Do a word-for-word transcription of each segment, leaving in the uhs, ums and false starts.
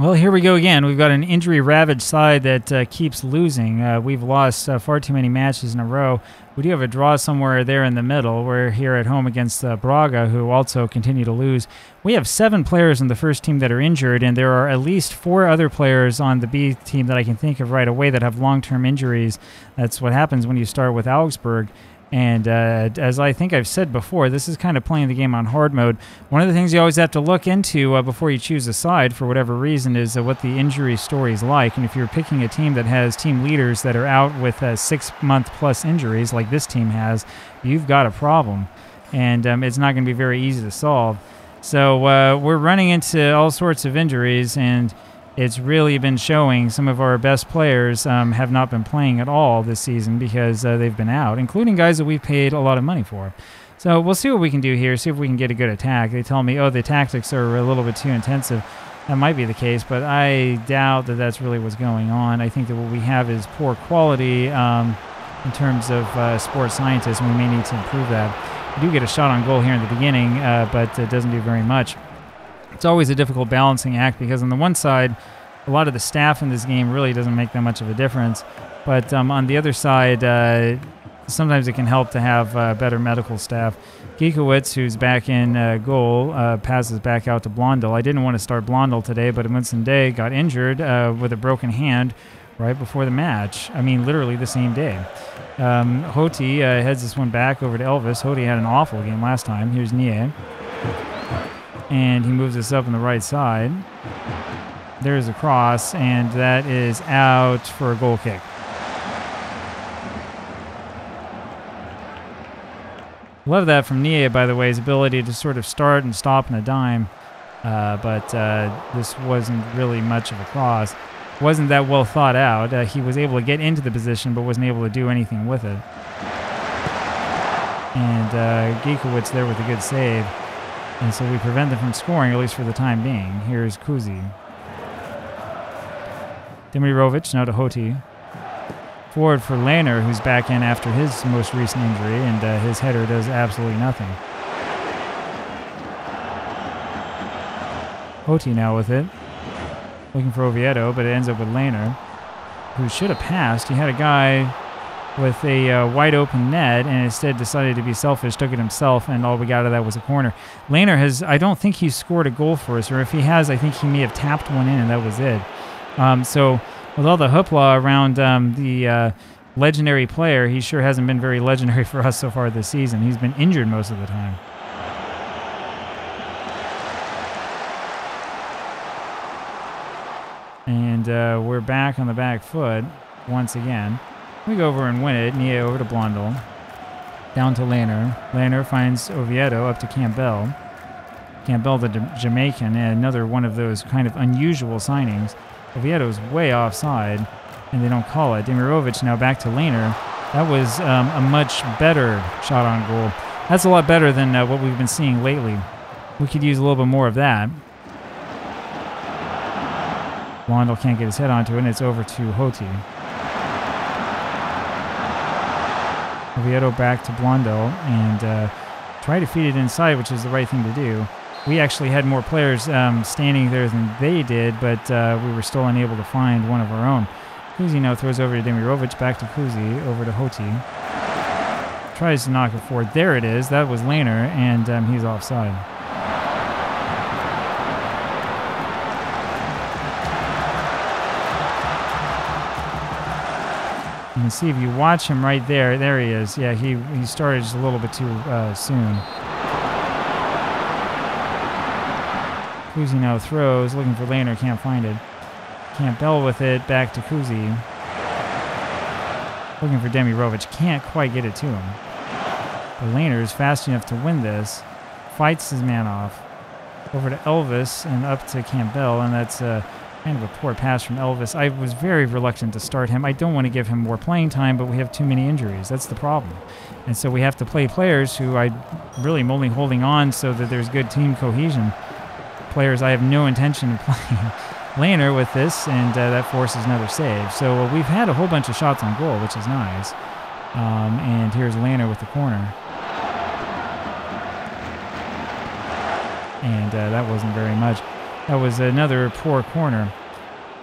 Well, here we go again. We've got an injury-ravaged side that uh, keeps losing. Uh, we've lost uh, far too many matches in a row. We do have a draw somewhere there in the middle. We're here at home against uh, Braga, who also continue to lose. We have seven players in the first team that are injured, and there are at least four other players on the B team that I can think of right away that have long-term injuries. That's what happens when you start with Augsburg. And uh, as I think I've said before, this is kind of playing the game on hard mode. One of the things you always have to look into uh, before you choose a side, for whatever reason, is uh, what the injury story is like. And if you're picking a team that has team leaders that are out with uh, six-month-plus injuries, like this team has, you've got a problem. And um, it's not going to be very easy to solve. So uh, we're running into all sorts of injuries, and it's really been showing. Some of our best players um, have not been playing at all this season because uh, they've been out, including guys that we paid a lot of money for. So we'll see what we can do here, see if we can get a good attack. They tell me, oh, the tactics are a little bit too intensive. That might be the case, but I doubt that that's really what's going on. I think that what we have is poor quality um, in terms of uh, sports scientists, and we may need to improve that. We do get a shot on goal here in the beginning, uh, but it doesn't do very much. It's always a difficult balancing act because on the one side, a lot of the staff in this game really doesn't make that much of a difference. But um, on the other side, uh, sometimes it can help to have uh, better medical staff. Gikiewicz, who's back in uh, goal, uh, passes back out to Blondel. I didn't want to start Blondel today, but Amundsen Day got injured uh, with a broken hand right before the match. I mean, literally the same day. Um, Hoti uh, heads this one back over to Elvis. Hoti had an awful game last time. Here's Nie. And he moves us up on the right side. There's a cross, and that is out for a goal kick. Love that from Nie, by the way, his ability to sort of start and stop in a dime. Uh, but uh, this wasn't really much of a cross. Wasn't that well thought out. Uh, he was able to get into the position, but wasn't able to do anything with it. And uh, Gikiewicz there with a good save. And so we prevent them from scoring, at least for the time being. Here's Kuzi. Demirovic, now to Hoti. Forward for Laner, who's back in after his most recent injury, and uh, his header does absolutely nothing. Hoti now with it. Looking for Oviedo, but it ends up with Laner, who should have passed. He had a guy with a uh, wide open net and instead decided to be selfish, took it himself, and all we got out of that was a corner. Laner has, I don't think he's scored a goal for us, or if he has, I think he may have tapped one in and that was it. Um, so with all the hoopla around um, the uh, legendary player, he sure hasn't been very legendary for us so far this season. He's been injured most of the time. And uh, we're back on the back foot once again. We go over and win it. Nie over to Blondel. Down to Laner. Laner finds Oviedo up to Campbell. Campbell, the Jamaican, and another one of those kind of unusual signings. Oviedo's way offside, and they don't call it. Demirovic now back to Laner. That was um, a much better shot on goal. That's a lot better than uh, what we've been seeing lately. We could use a little bit more of that. Blondel can't get his head onto it, and it's over to Hoti. Oviedo back to Blondel and uh, try to feed it inside, which is the right thing to do. We actually had more players um, standing there than they did, but uh, we were still unable to find one of our own. Kuzi now throws over to Demirovic, back to Kuzi, over to Hoti. Tries to knock it forward. There it is. That was Laner, and um, he's offside. You can see if you watch him right there. There he is. Yeah, he, he started just a little bit too uh, soon. Kuzi now throws, looking for Laner, can't find it. Campbell with it, back to Kuzi. Looking for Demirovic, can't quite get it to him. But Laner is fast enough to win this, fights his man off. Over to Elvis and up to Campbell, and that's... Uh, Kind of a poor pass from Elvis. I was very reluctant to start him. I don't want to give him more playing time, but we have too many injuries. That's the problem. And so we have to play players who I really am only holding on so that there's good team cohesion. Players I have no intention of playing. Laner with this, and uh, that forces another save. So uh, we've had a whole bunch of shots on goal, which is nice. Um, and here's Laner with the corner. And uh, that wasn't very much. That was another poor corner.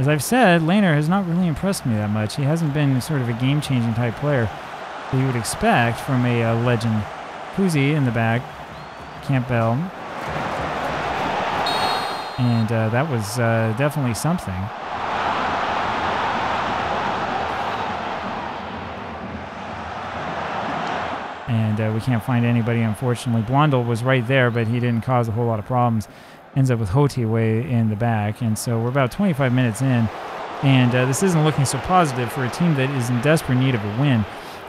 As I've said, Laner has not really impressed me that much. He hasn't been sort of a game-changing type player that you would expect from a uh, legend. Kuzi in the back, Campbell, and uh, that was uh, definitely something. And uh, we can't find anybody, unfortunately. Blondel was right there, but he didn't cause a whole lot of problems. Ends up with Hoti way in the back. And so we're about twenty-five minutes in, and uh, this isn't looking so positive for a team that is in desperate need of a win.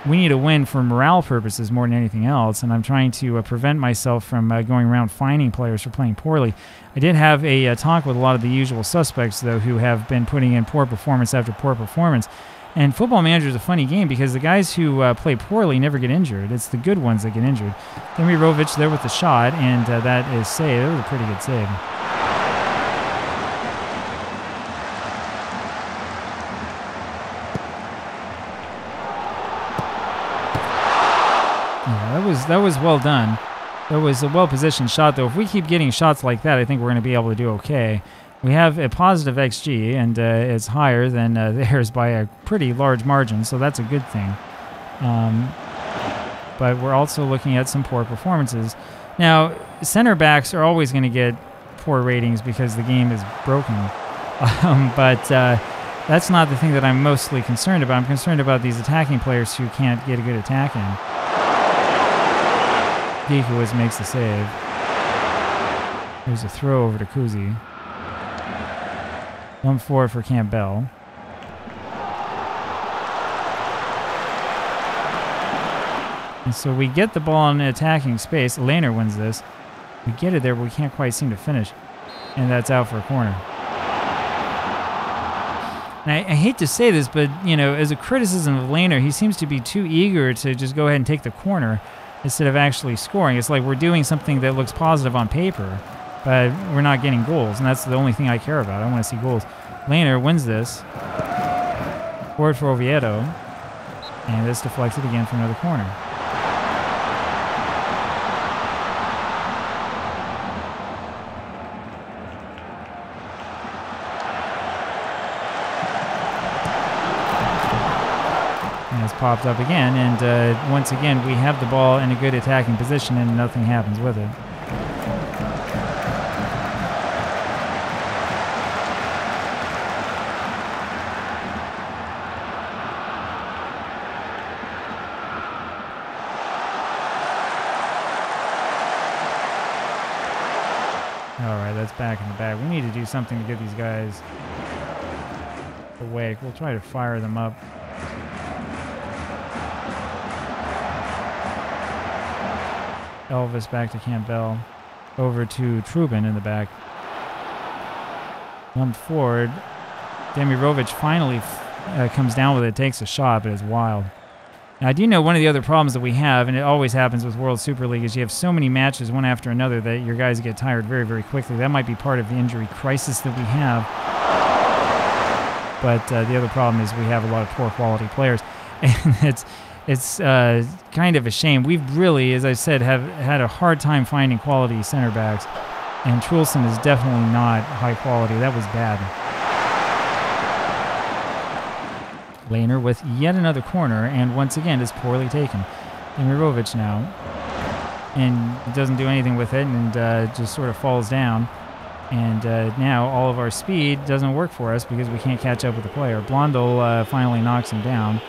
We need a win for morale purposes more than anything else, and I'm trying to uh, prevent myself from uh, going around fining players for playing poorly. I did have a uh, talk with a lot of the usual suspects, though, who have been putting in poor performance after poor performance. And Football Manager is a funny game because the guys who uh, play poorly never get injured. It's the good ones that get injured. Demirovic there with the shot, and uh, that is saved. That was a pretty good save. That was well done. That was a well-positioned shot, though. If we keep getting shots like that, I think we're going to be able to do okay. We have a positive X G, and uh, it's higher than uh, theirs by a pretty large margin, so that's a good thing. Um, but we're also looking at some poor performances. Now, center backs are always going to get poor ratings because the game is broken. Um, but uh, that's not the thing that I'm mostly concerned about. I'm concerned about these attacking players who can't get a good attack in. Ikewicz makes the save. There's a throw over to Kuzi. One forward for Campbell. And so we get the ball in attacking space. Laner wins this. We get it there, but we can't quite seem to finish. And that's out for a corner. Now, I hate to say this, but, you know, as a criticism of Laner, he seems to be too eager to just go ahead and take the corner instead of actually scoring. It's like we're doing something that looks positive on paper, but we're not getting goals, and that's the only thing I care about. I want to see goals. Laner wins this. Forward for Oviedo, and this deflected again for another corner. Popped up again, and uh, once again we have the ball in a good attacking position and nothing happens with it. Alright, that's back in the bag. We need to do something to get these guys awake. We'll try to fire them up. Elvis back to Campbell, over to Trubin in the back. One forward. Demirovic finally uh, comes down with it, takes a shot, but it's wild. Now, I do know one of the other problems that we have, and it always happens with World Super League, is you have so many matches one after another that your guys get tired very, very quickly. That might be part of the injury crisis that we have. But uh, the other problem is we have a lot of poor quality players, and it's... It's uh, kind of a shame. We've really, as I said, have had a hard time finding quality center backs, and Trulsen is definitely not high quality. That was bad. Laner with yet another corner, and once again is poorly taken. Demirovic now, and doesn't do anything with it, and uh, just sort of falls down. And uh, now all of our speed doesn't work for us because we can't catch up with the player. Blondel uh, finally knocks him down,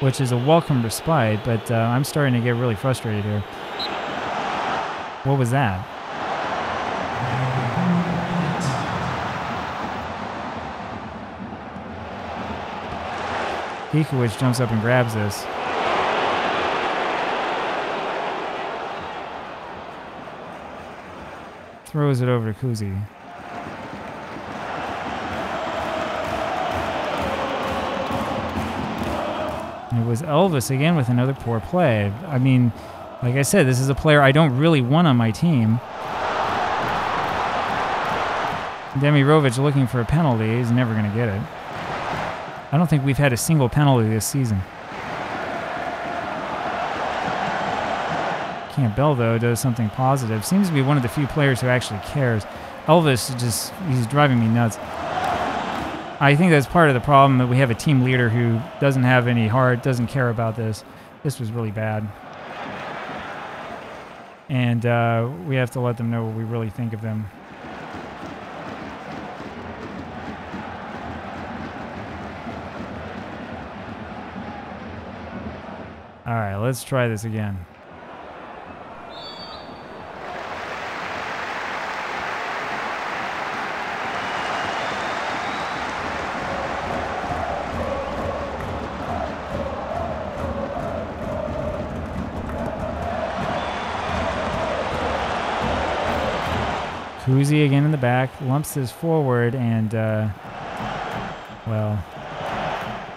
which is a welcome respite, but uh, I'm starting to get really frustrated here. What was that? Dikovic jumps up and grabs this. Throws it over to Kuzi. It was Elvis again with another poor play. I mean, like I said, this is a player I don't really want on my team. Demirovic looking for a penalty. He's never going to get it. I don't think we've had a single penalty this season. Campbell, though, does something positive. Seems to be one of the few players who actually cares. Elvis is just, he's driving me nuts. I think that's part of the problem, that we have a team leader who doesn't have any heart, doesn't care about this. This was really bad. And uh, we have to let them know what we really think of them. All right, let's try this again. Kuzi again in the back, lumps this forward, and, uh, well,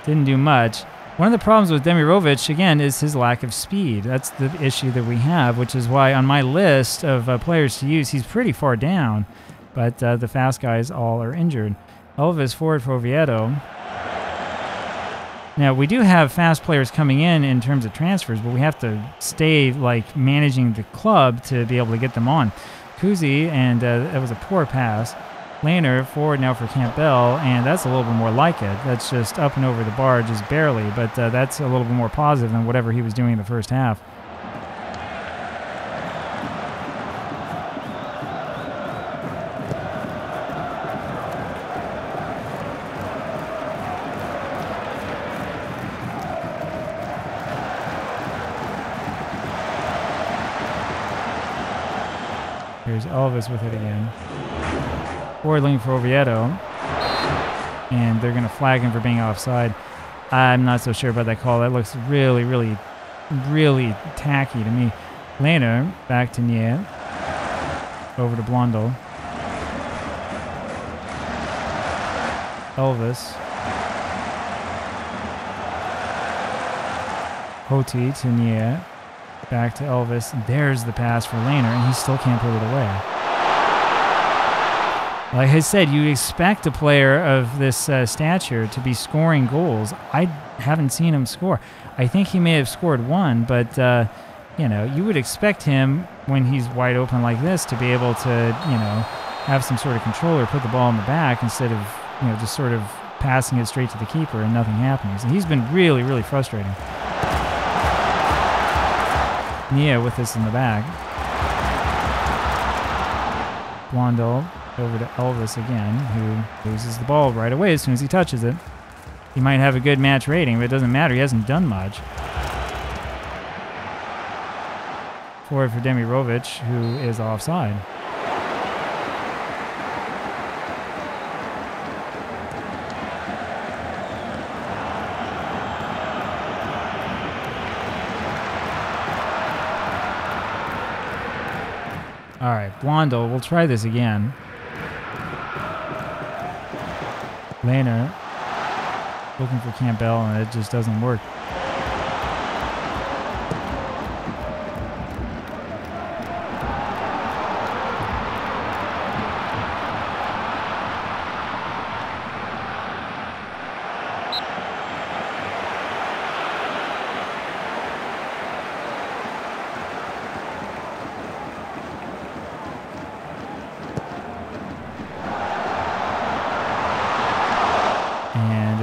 didn't do much. One of the problems with Demirovic, again, is his lack of speed. That's the issue that we have, which is why on my list of uh, players to use, he's pretty far down, but uh, the fast guys all are injured. Elvis forward for Oviedo. Now, we do have fast players coming in in terms of transfers, but we have to stay, like, managing the club to be able to get them on. Kuzi, and uh, that was a poor pass. Laner forward now for Campbell, and that's a little bit more like it. That's just up and over the bar, just barely, but uh, that's a little bit more positive than whatever he was doing in the first half. Here's Elvis with it again. Forward lane for Oviedo, and they're going to flag him for being offside. I'm not so sure about that call. That looks really, really, really tacky to me. Laner back to Nie, over to Blondel. Elvis. Hoti to Nie, back to Elvis. There's the pass for Laner, and he still can't put it away. Like I said, you expect a player of this uh, stature to be scoring goals. I haven't seen him score. I think he may have scored one, but uh, you know, you would expect him, when he's wide open like this, to be able to, you know, have some sort of control or put the ball in the back instead of, you know, just sort of passing it straight to the keeper and nothing happening. So he's been really, really frustrating. Nia with this in the back. Blondel. Over to Elvis again, who loses the ball right away as soon as he touches it. He might have a good match rating, but it doesn't matter. He hasn't done much. Forward for Demirovic, who is offside. All right, Blondel, we'll try this again. Laner looking for Campbell, and it just doesn't work.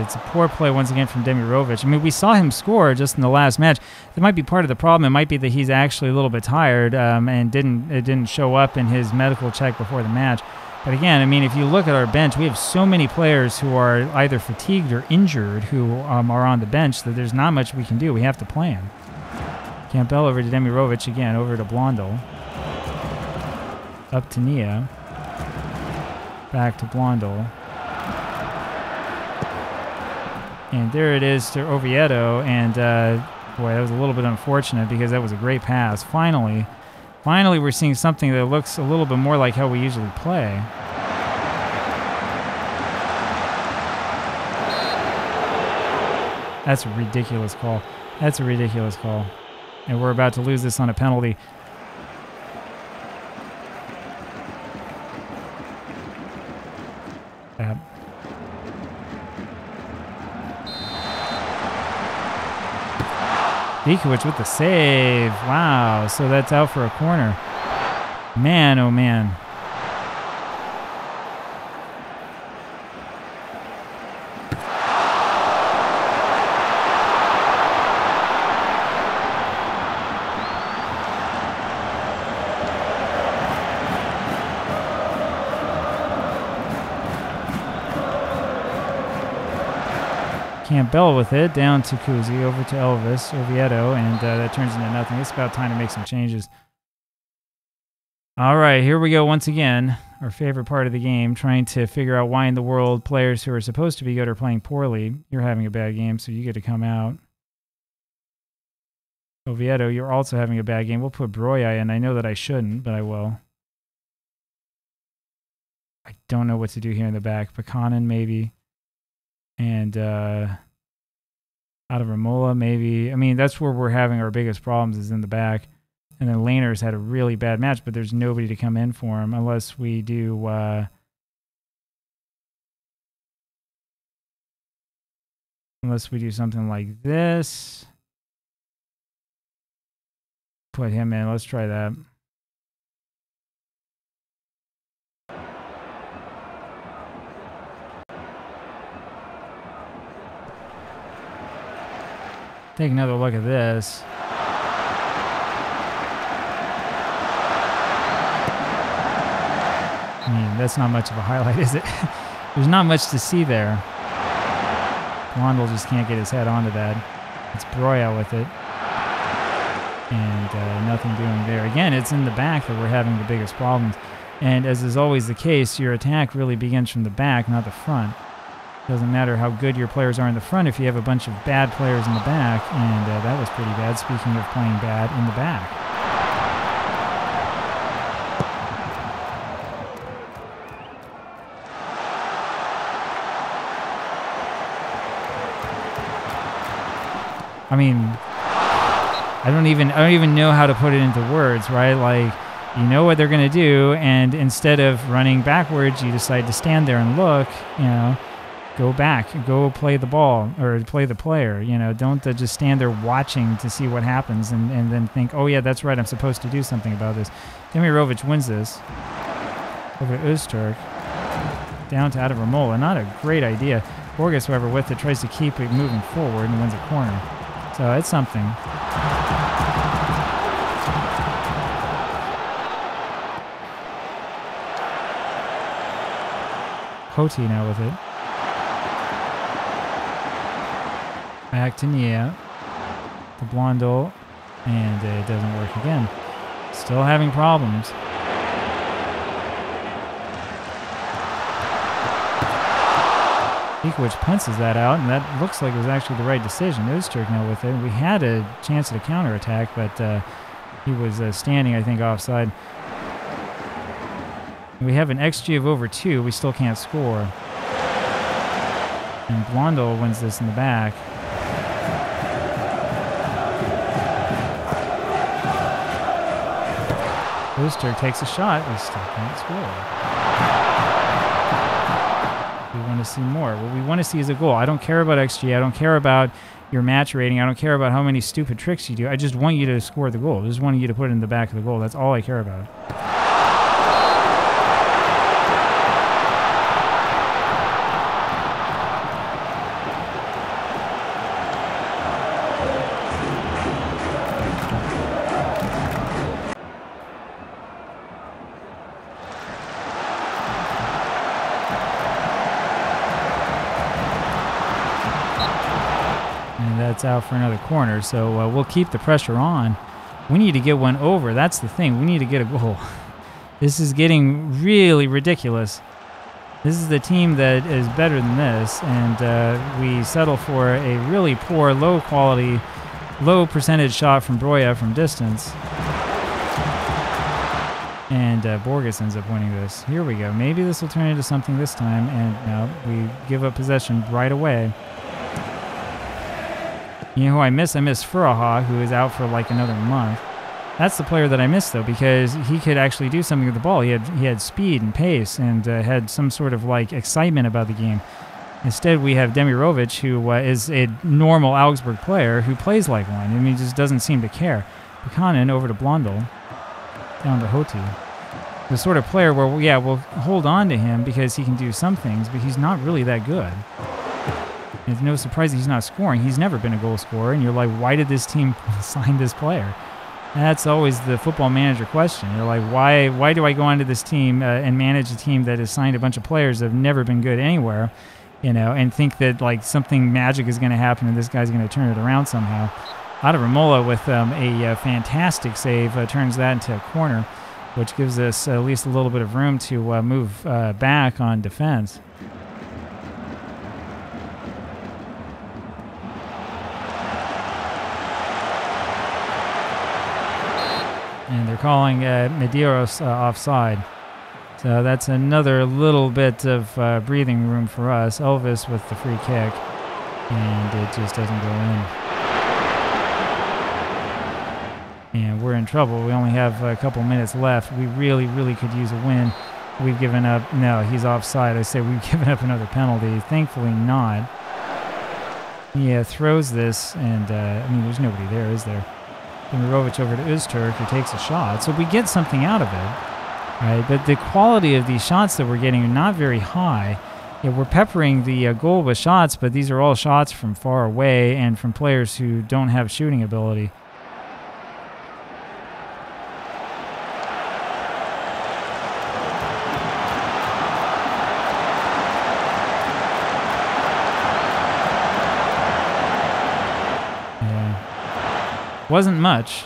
It's a poor play once again from Demirovic. I mean, we saw him score just in the last match. That might be part of the problem. It might be that he's actually a little bit tired um, and didn't it didn't show up in his medical check before the match. But again, I mean, if you look at our bench, we have so many players who are either fatigued or injured who um, are on the bench that there's not much we can do. We have to play him. Campbell over to Demirovic again, over to Blondel. Up to Nia. Back to Blondel. And there it is to Oviedo, and uh, boy, that was a little bit unfortunate because that was a great pass. Finally, finally we're seeing something that looks a little bit more like how we usually play. That's a ridiculous call. That's a ridiculous call. And we're about to lose this on a penalty. Uh, Dikovic with the save. Wow, so that's out for a corner. Man, oh man. Campbell with it, down to Kuzi, over to Elvis, Oviedo, and uh, that turns into nothing. It's about time to make some changes. All right, here we go once again. Our favorite part of the game, trying to figure out why in the world players who are supposed to be good are playing poorly. You're having a bad game, so you get to come out. Oviedo, you're also having a bad game. We'll put Broya in. I know that I shouldn't, but I will. I don't know what to do here in the back. Pekanen, maybe. And uh, out of Romola, maybe. I mean, that's where we're having our biggest problems, is in the back. And then Laner's had a really bad match, but there's nobody to come in for him unless we do... Uh, unless we do something like this. Put him in. Let's try that. Take another look at this. I mean, that's not much of a highlight, is it? There's not much to see there. Wandel just can't get his head onto that. It's Broya with it. And uh, nothing doing there. Again, it's in the back that we're having the biggest problems. And as is always the case, your attack really begins from the back, not the front. Doesn't matter how good your players are in the front if you have a bunch of bad players in the back, and uh, that was pretty bad, speaking of playing bad in the back. I mean, I don't even I don't even know how to put it into words, right? Like, you know what they're going to do, and instead of running backwards, you decide to stand there and look, you know. Go back, go play the ball, or play the player, you know, don't uh, just stand there watching to see what happens and, and then think, oh yeah, that's right, I'm supposed to do something about this. Demirovic wins this. Over to Öztürk. Down to Ademimola, not a great idea. Borges, however, with it, tries to keep it moving forward and wins a corner. So it's something. Hoti now with it. Back to Nie, the Blondel, and it doesn't work again. Still having problems. Ikewicz punches that out, and that looks like it was actually the right decision. Öztürk now with it. We had a chance at a counterattack, but uh, he was uh, standing, I think, offside. We have an X G of over two. We still can't score. And Blondel wins this in the back. Booster takes a shot. We still can't score. We want to see more. What we want to see is a goal. I don't care about X G. I don't care about your match rating. I don't care about how many stupid tricks you do. I just want you to score the goal. I just want you to put it in the back of the goal. That's all I care about. Out for another corner, so uh, we'll keep the pressure on. We need to get one over. That's the thing. We need to get a goal. This is getting really ridiculous. This is the team that is better than this, and uh, we settle for a really poor, low quality, low percentage shot from Broja from distance. And uh, Borges ends up winning this. Here we go. Maybe this will turn into something this time, and no, we give up possession right away. You know who I miss? I miss Furaha, who is out for like another month. That's the player that I miss, though, because he could actually do something with the ball. He had he had speed and pace and uh, had some sort of like excitement about the game. Instead, we have Demirovic, who uh, is a normal Augsburg player who plays like one. I mean, he just doesn't seem to care. Pekanen over to Blondel, down to Hoti. The sort of player where, yeah, we'll hold on to him because he can do some things, but he's not really that good. It's no surprise that he's not scoring. He's never been a goal scorer, and you're like, why did this team sign this player? And that's always the football manager question. You're like, why why do I go onto this team uh, and manage a team that has signed a bunch of players that have never been good anywhere, you know, and think that like something magic is going to happen and this guy's going to turn it around somehow. Out of Romola with um, a uh, fantastic save, uh, turns that into a corner, which gives us at least a little bit of room to uh, move uh, back on defense. And they're calling uh, Medeiros uh, offside. So that's another little bit of uh, breathing room for us. Elvis with the free kick, and it just doesn't go in. And we're in trouble. We only have a couple minutes left. We really, really could use a win. We've given up. No, he's offside. I say we've given up another penalty. Thankfully not. He uh, throws this, and uh, I mean, there's nobody there, is there? Demirovic over to Öztürk, who takes a shot. So we get something out of it, right? But the quality of these shots that we're getting are not very high. Yeah, we're peppering the uh, goal with shots, but these are all shots from far away and from players who don't have shooting ability. Wasn't much.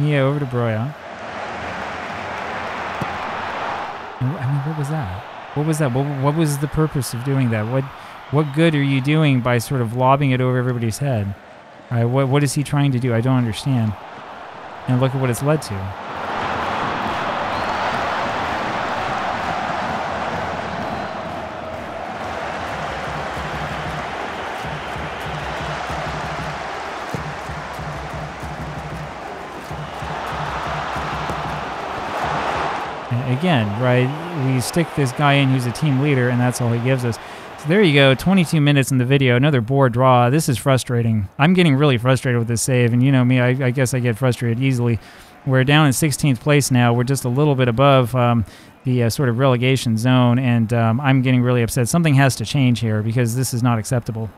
Nie over to Broya. I mean, what was that? What was that? What, what was the purpose of doing that? What what good are you doing by sort of lobbing it over everybody's head? All right, what, what is he trying to do? I don't understand. And look at what it's led to. Again, right, we stick this guy in who's a team leader, and that's all he gives us. So there you go, twenty-two minutes in the video, another board draw. This is frustrating. I'm getting really frustrated with this save, and you know me, I, I guess I get frustrated easily. We're down in sixteenth place now. We're just a little bit above um, the uh, sort of relegation zone, and um, I'm getting really upset. Something has to change here because this is not acceptable.